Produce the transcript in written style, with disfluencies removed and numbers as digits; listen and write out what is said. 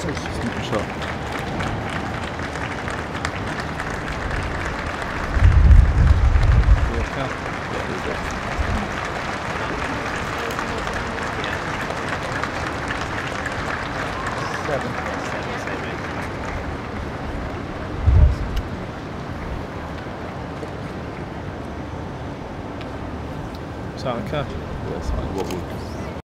so stupid shot. It's out of the car. Yeah, it's like what would